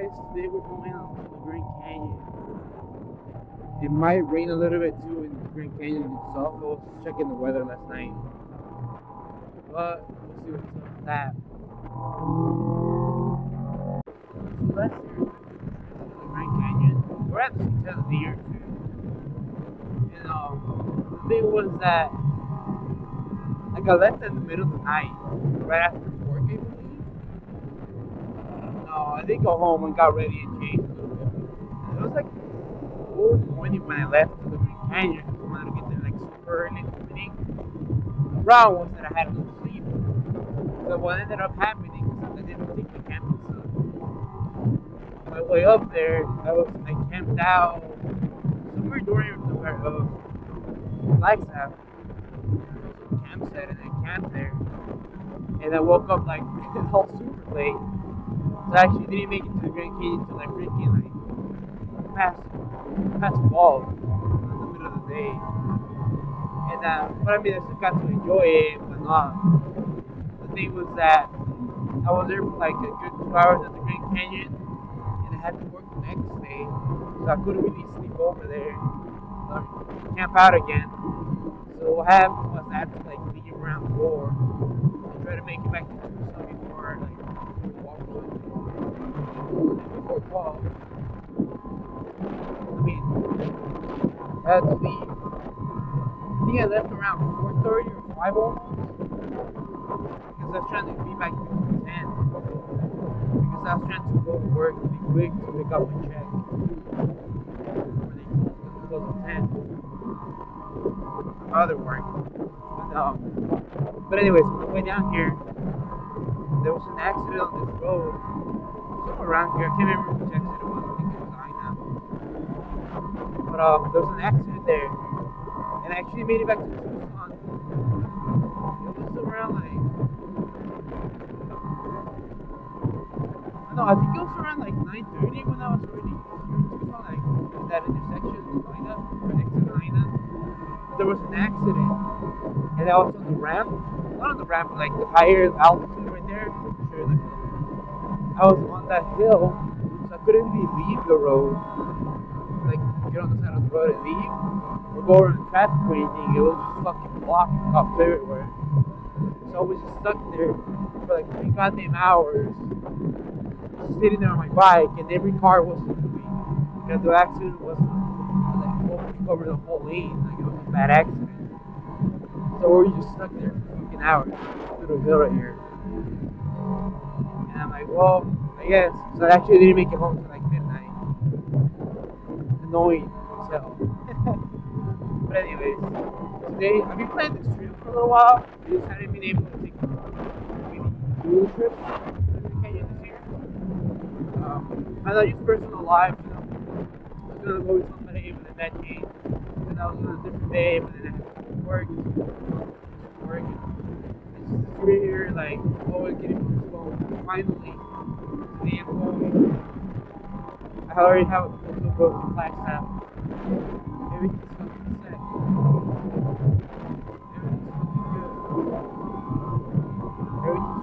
guys, today we're going out to the Grand Canyon. It might rain a little bit too in the Grand Canyon itself. I was checking the weather last night, but we'll see what's up with that. So that's the Grand Canyon. We're at the hotel of the year too. And the thing was that I left in the middle of the night, right after work, I believe. No, I did go home and got ready and changed a little bit. And it was like 4:20 when I left to the Grand Canyon. I wanted to get there like super early in the morning. The problem was that I had a little sleep. So what ended up happening was I didn't take the camping stuff. On my way up there, I camped out somewhere during the lights out. Campsite, and I camped there, and I woke up like all super late, so I actually didn't make it to the Grand Canyon until like freaking like past 12 in the middle of the day. And but I mean, I still got to enjoy it, but not. The thing was that I was there for like a good 2 hours at the Grand Canyon, and I had to work the next day, so I couldn't really sleep over there or camp out again. So what happened was I had to like leave around 4 and try to make it back to Tucson before like before 12. I mean, I had to leave. I think I left around 4:30 or 5 almost, because I was trying to be back before 10. Because I was trying to go to work and be quick to pick up my check before they close at 10. Other work, but anyways, on the way down here, there was an accident on this road somewhere around here. I can't remember which accident it was. I think it was I-9. But there was an accident there, and I actually made it back to Tucson. It was around like I think it was around like 9:30 when I was already in Tucson, like at that intersection with I-9, or next to I-9. There was an accident, and I was on the ramp, not on the ramp, but like the higher altitude right there. Sure, the hill. I was on that hill, so I couldn't really leave the road, like get on the side of the road and leave, or go around traffic or anything. It was just fucking blocked up everywhere. So I was just stuck there for like 3 goddamn hours, just sitting there on my bike, and every car was moving because the accident was like over the whole lane. Like, bad accident. So we were just stuck there for fucking hours through the hill right here. And I'm like, well, I guess. So I actually didn't make it home till like midnight. Annoying as hell. But anyways, today I've been planning this trip for a little while. I just hadn't been able to take a dual trip to the canyon this year. I thought just personal life, you know, I was gonna go with somebody, but then that changed. I was on a different day, but then I had to work and just sit here, like, always getting postponed. Finally, today I'm going. I already have a proposal book from last time. Everything's fucking set. Everything's fucking good. Everything's freaking good.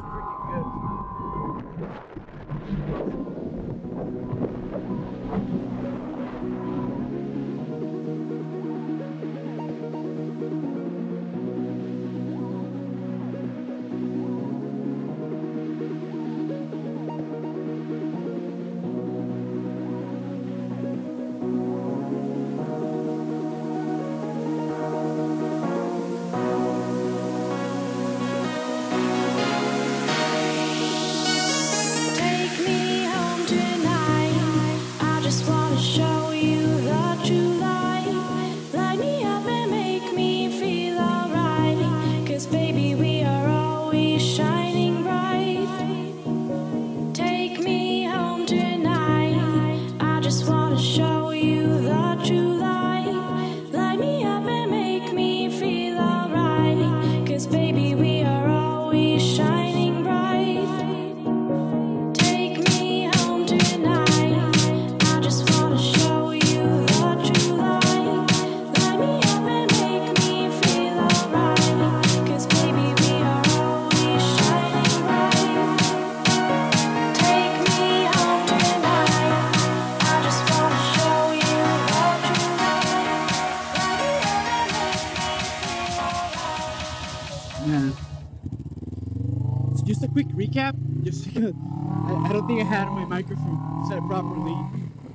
this because I don't think I had my microphone set properly,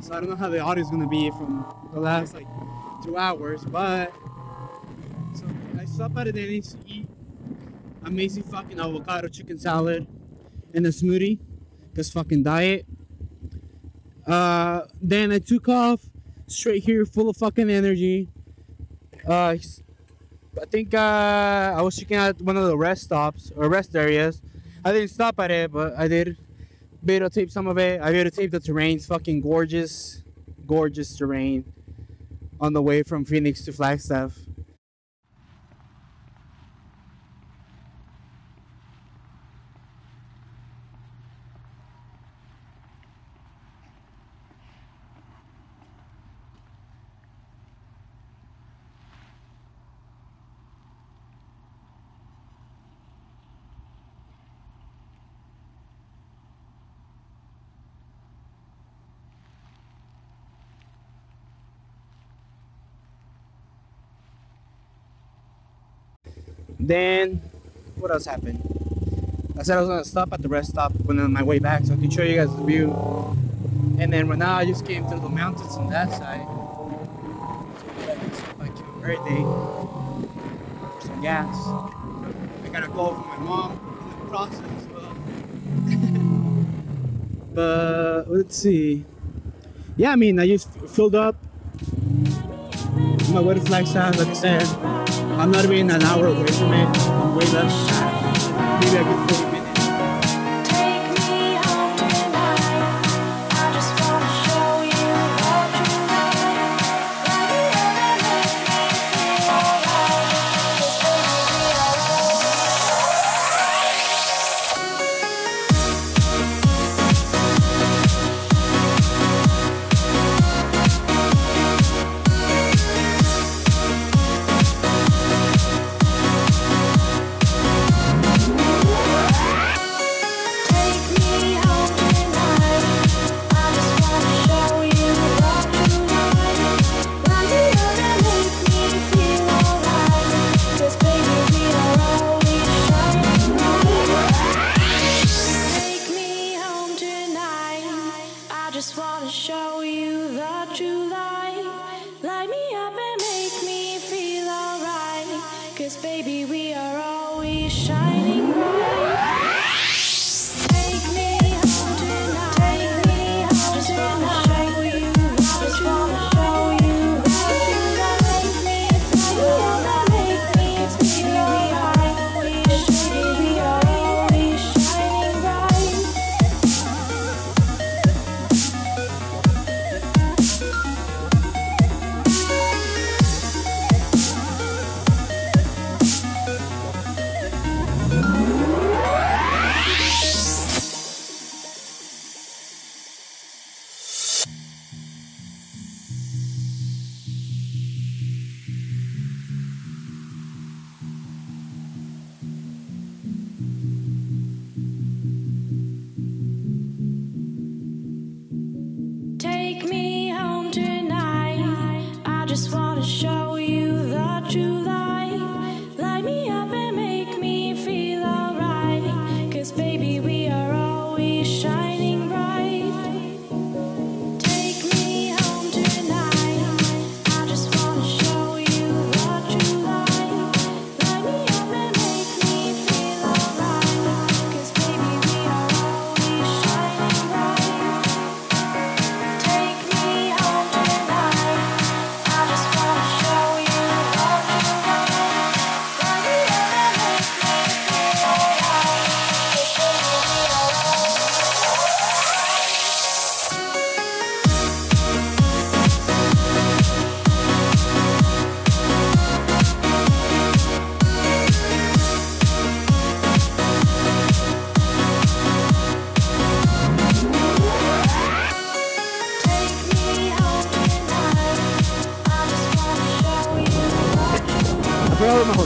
so I don't know how the audio is going to be from the last like 2 hours, but so I stopped at a Denny's to eat amazing fucking avocado chicken salad and a smoothie because fucking diet. Then I took off straight here full of fucking energy. I think I was checking out one of the rest stops or rest areas. I didn't stop at it, but I did videotape some of it. I videotaped the terrain. It's fucking gorgeous, gorgeous terrain on the way from Phoenix to Flagstaff. Then, what else happened? I said I was gonna stop at the rest stop when on my way back so I could show you guys the view. And then right now I just came through the mountains on that side. So like birthday for some gas. I got a call from my mom in the process, but let's see. Yeah, I mean, I just filled up my water flag sound, like I said. I'm not even an hour away from it. I'm way less. Maybe I could 40 minutes.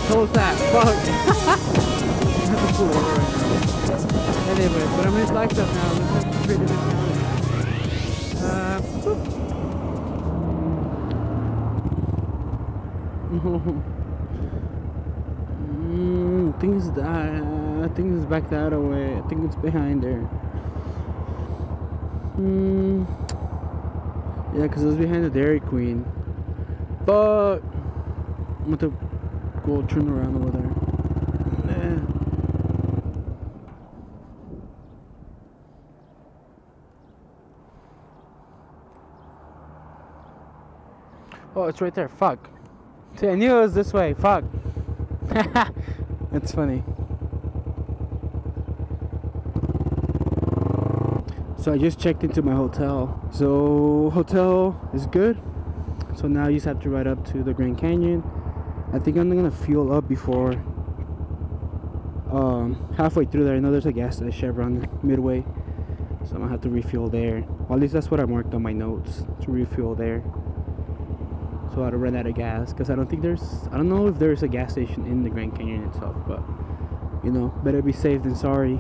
What was that? Fuck! That's cool right now. Anyway, but I'm in Flagstaff now. Let's have to create a bit now. Boop! Things die. I think it's back that way. I think it's behind there. Yeah, because it's behind the Dairy Queen. But I'm going to go turn around over there. Nah. Oh, it's right there. Fuck. See, I knew it was this way. Fuck. It's funny. So I just checked into my hotel. So hotel is good. So now you just have to ride up to the Grand Canyon. I think I'm gonna fuel up before halfway through there. I know there's a gas station Chevron midway, so I'm gonna have to refuel there. Well, at least that's what I marked on my notes, to refuel there. So I don't run out of gas, because I don't think there's, I don't know if there's a gas station in the Grand Canyon itself, but you know, better be safe than sorry.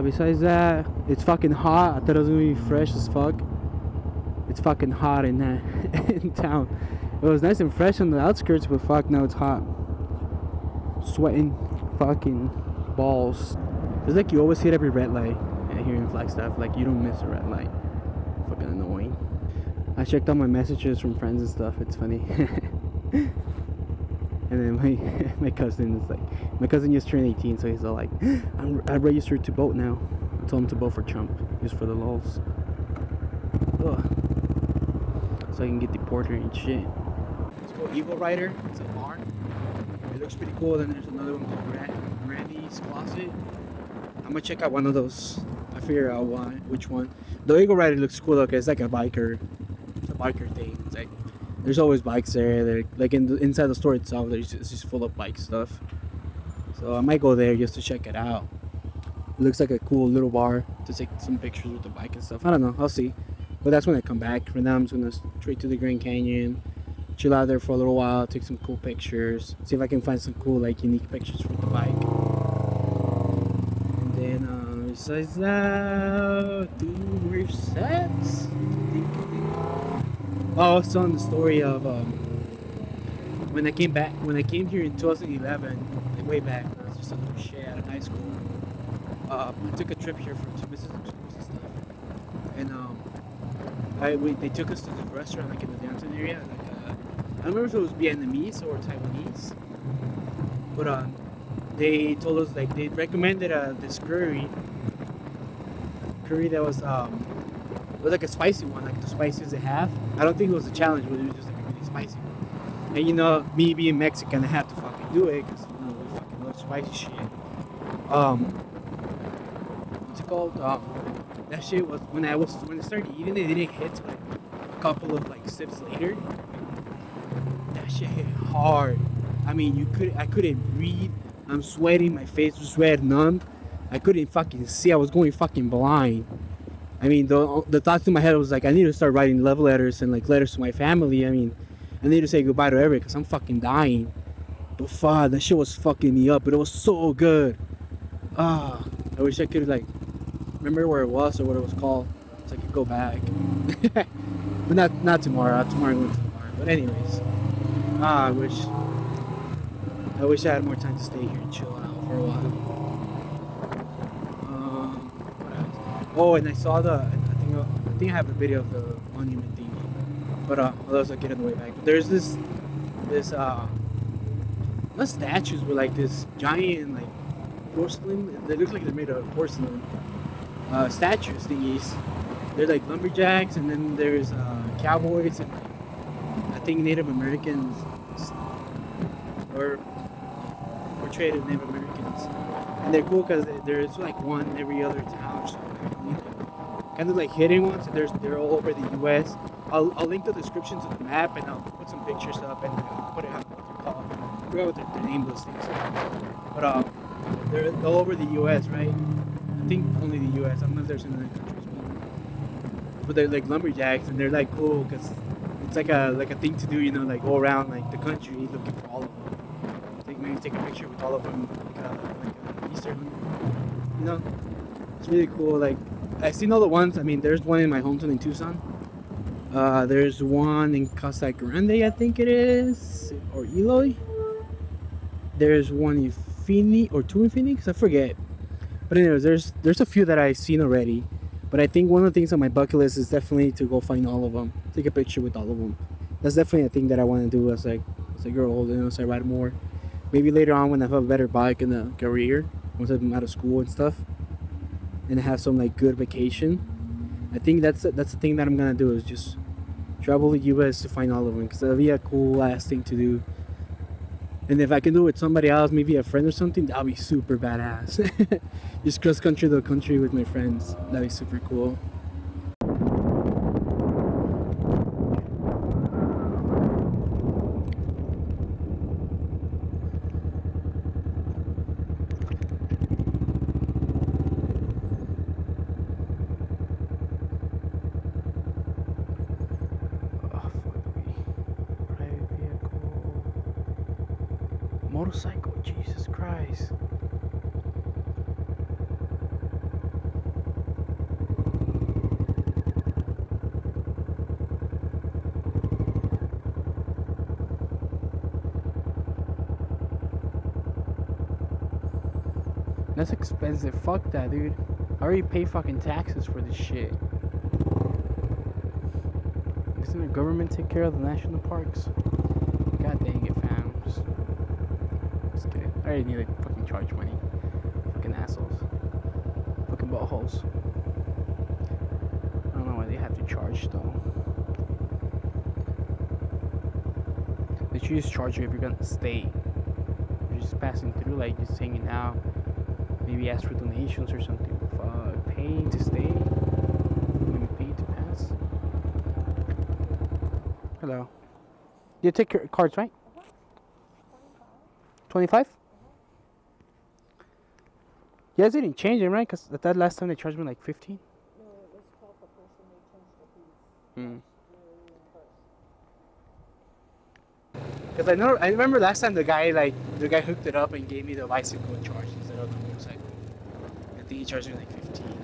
Besides that, it's fucking hot. I thought it was gonna be fresh as fuck. It's fucking hot in that in town. It was nice and fresh on the outskirts, but fuck, now it's hot. Sweating fucking balls. It's like you always hit every red light here in Flagstaff. Like, you don't miss a red light. Fucking annoying. I checked out my messages from friends and stuff. It's funny. And then my cousin is like, my cousin just turned 18, so he's all like, I registered to boat now. I told him to boat for Trump, just for the lulz. Ugh. So I can get deported and shit. Let's go Eagle Rider. It's a barn. It looks pretty cool. Then there's another one called Granny's Closet. I'm gonna check out one of those. I figure out which one. The Eagle Rider looks cool. Okay, it's like a biker. It's a biker thing. It's like, there's always bikes there. They're, like, inside the store itself, it's just full of bike stuff. So I might go there just to check it out. It looks like a cool little bar to take some pictures with the bike and stuff. I don't know. I'll see. But that's when I come back. For now, I'm just gonna straight to the Grand Canyon, chill out there for a little while, take some cool pictures, see if I can find some cool, like, unique pictures with the bike. And then besides that, dude, we're set. Oh, it's on the story of when I came here in 2011, like way back, I was just a little shit out of high school. I took a trip here to visit some schools and stuff, and they took us to the restaurant, like, in the downtown area. Like, I don't remember if it was Vietnamese or Taiwanese, but they told us, like, they recommended this curry that was it was like a spicy one, like the spices they have. I don't think it was a challenge, but it was just like a really spicy one. And you know, me being Mexican, I have to fucking do it, because, you know, we fucking love spicy shit. What's it called? That shit was, when I started eating it, it didn't hit till, like, a couple of, like, sips later. That shit hit hard. I mean, I couldn't breathe. I'm sweating, my face was red, numb. I couldn't fucking see, I was going fucking blind. I mean, the thoughts in my head was like, I need to start writing love letters and, like, letters to my family. I mean, I need to say goodbye to everyone, because I'm fucking dying. But fuck, that shit was fucking me up, but it was so good. Ah, I wish I could, like, remember where it was or what it was called, so I could go back. But not tomorrow. Tomorrow I'm going to tomorrow. But anyways, I wish I had more time to stay here and chill out for a while. Oh, and I saw I think I have a video of the monument thingy, but those I get on the way back. But there's this not statues, but like this giant, like, porcelain. They look like they're made out of porcelain statues thingies. They're like lumberjacks, and then there's cowboys, and I think Native Americans, or portrayed as Native Americans. And they're cool because there's like one in every other town. So kind of like hidden ones. They're all over the U.S. I'll link the description to the map, and I'll put some pictures up, and I'll put it out what they're called. I forgot what their nameless things are. But they're all over the U.S., right? I think only the U.S. I don't know if there's any other countries. But they're like lumberjacks, and they're like cool because it's like a thing to do, you know, like go around like the country looking for all of them. Like maybe take a picture with all of them, like an Easter hunt, you know? It's really cool. Like, I've seen all the ones. I mean, there's one in my hometown in Tucson. There's one in Casa Grande, I think it is, or Eloy. There's one in Infinity or Two Infinities, I forget. But anyways, there's a few that I've seen already. But I think one of the things on my bucket list is definitely to go find all of them, take a picture with all of them. That's definitely a thing that I want to do as I grow older, you know, as I ride more. Maybe later on when I have a better bike in the career, once I'm out of school and stuff, and have some like good vacation. I think that's the thing that I'm gonna do, is just travel the U.S. to find all of them, because that'll be a cool ass thing to do. And if I can do it with somebody else, maybe a friend or something, that'll be super badass. Just cross country to country with my friends. That'll be super cool. Motorcycle, Jesus Christ. That's expensive. Fuck that, dude. I already pay fucking taxes for this shit. Doesn't the government take care of the national parks? God dang it, fam. Just kidding. I already need to fucking charge money. Fucking assholes. Fucking buttholes. I don't know why they have to charge though. They should just charge you if you're gonna stay. You're just passing through, like just hanging out. Maybe ask for donations or something. Fuck. Paying to stay? Maybe pay to pass? Hello. You take your cards, right? 25? You guys didn't change it, right? Because that last time they charged me like 15? No, it was called the person they changed the fees. Because I remember last time the guy hooked it up and gave me the bicycle charge instead of the motorcycle. I think he charged me like 15.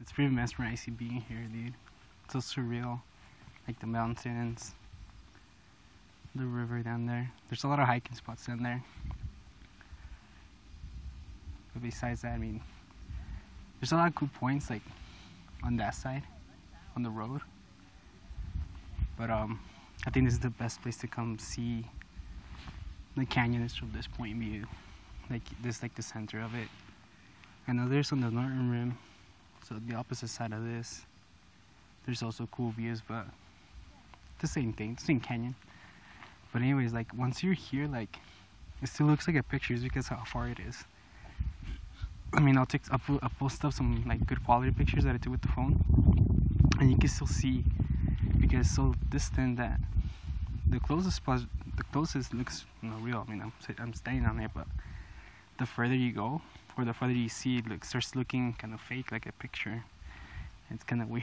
It's pretty mesmerizing being here, dude. It's so surreal. Like the mountains, the river down there. There's a lot of hiking spots down there. But besides that, I mean, there's a lot of cool points like on that side, on the road. But I think this is the best place to come see the canyon is from this point of view. Like this, like the center of it. I know there's on the northern rim. So the opposite side of this, there's also cool views, but the same thing, the same canyon. But anyways, like once you're here, like it still looks like a picture just because how far it is. I mean, I'll post up some like good quality pictures that I took with the phone, and you can still see because it's so distant that the closest spot, the closest looks, you know, real. I mean, I'm standing on it, but the further you go, or the further you see it, look, starts looking kind of fake, like a picture. It's kind of weird.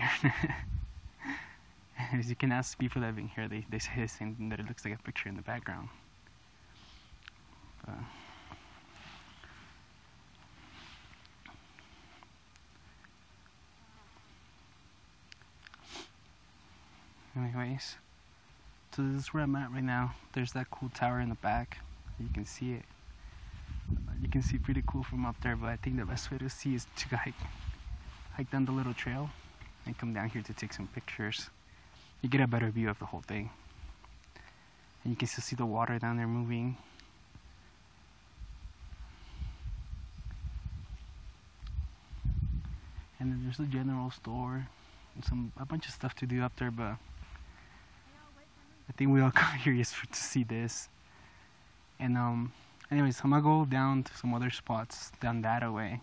As you can ask people that have been here, they say the same thing, that it looks like a picture in the background. But anyways, so this is where I'm at right now. There's that cool tower in the back. You can see it. You can see pretty cool from up there, but I think the best way to see is to hike down the little trail and come down here to take some pictures. you get a better view of the whole thing. And you can still see the water down there moving. And then there's the general store and a bunch of stuff to do up there, but I think we all come here just to see this. And anyways, I'm gonna go down to some other spots down that way.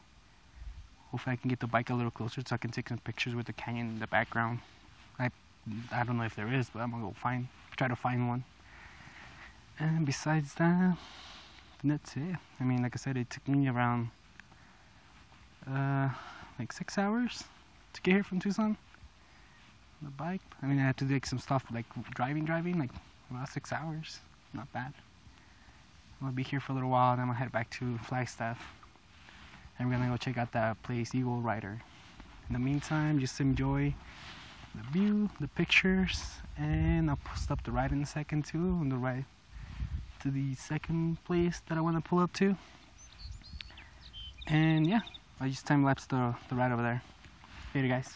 Hopefully I can get the bike a little closer so I can take some pictures with the canyon in the background. I don't know if there is, but I'm gonna go try to find one. And besides that, that's it. I mean, like I said, it took me around like 6 hours to get here from Tucson on the bike. I mean, I had to do like some stuff like driving, like about 6 hours. Not bad. I'm gonna be here for a little while, and I'm gonna head back to Flagstaff, and we're gonna go check out that place, Eagle Rider. In the meantime, just enjoy the view, the pictures, and I'll post up the ride in a second too, on the ride to the second place that I want to pull up to. And yeah, I just time lapse the ride over there. Later, guys.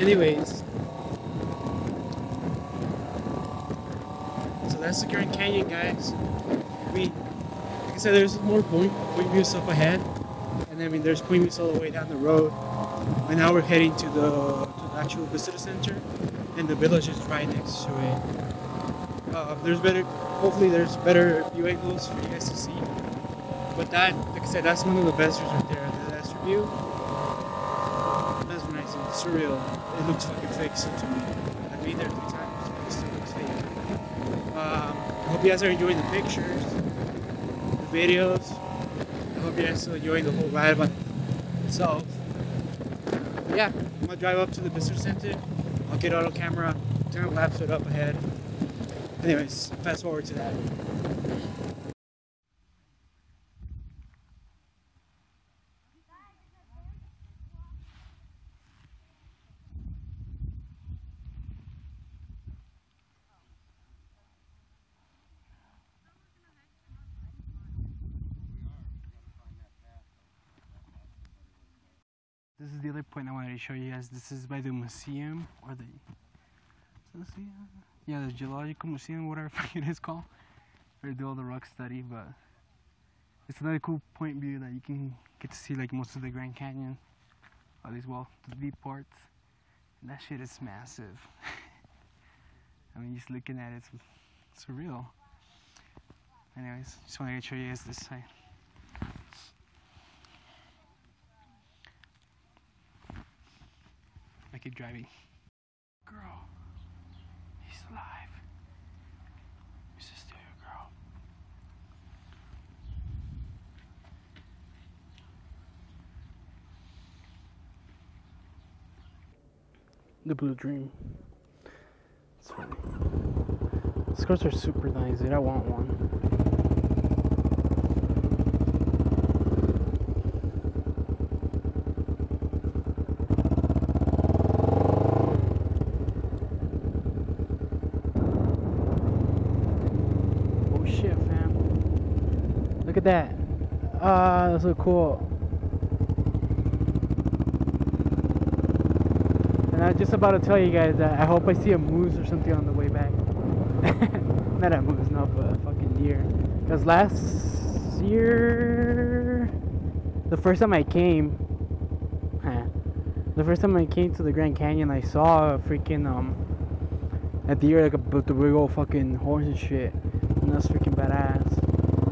Anyways, so that's the Grand Canyon, guys. I mean, like I said, there's more point views up ahead, and I mean, there's point views all the way down the road. And now we're heading to the actual visitor center, and the village is right next to it. Hopefully there's better view angles for you guys to see. But that, like I said, that's one of the best views right there, the last view. It's surreal. It looks fucking fake to me. I've been there 3 times. It looks fake. I hope you guys are enjoying the pictures, the videos. I hope you guys are enjoying the whole ride by itself. But yeah, I'm gonna drive up to the visitor center. I'll get auto camera, time lapse it up ahead. Anyways, fast forward to that. This is the other point I wanted to show you guys. This is by the museum, or the, yeah, the Geological Museum, whatever it is called. They do all the rock study, but it's another cool point view that you can get to see like most of the Grand Canyon, at least well, the deep parts. And that shit is massive. I mean, just looking at it, it's surreal. Anyways, just wanted to show you guys this side. I keep driving. Girl, he's alive. He's a stereo girl. The Blue Dream. It's funny. These cars are super nice, dude. I want one. Look at that. That's so cool. And I was just about to tell you guys that I hope I see a moose or something on the way back. Not a moose, no, but a fucking deer. Because last year, the first time I came, the first time I came to the Grand Canyon, I saw a freaking, at the year, like a big old fucking horse and shit. And that's freaking badass.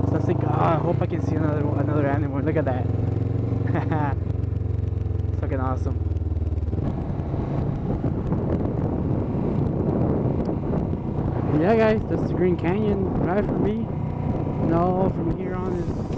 So I was like, oh, I hope I can see another animal. Look at that. It's fucking awesome. Yeah guys, that's the Green Canyon. Right from me. No, from here on is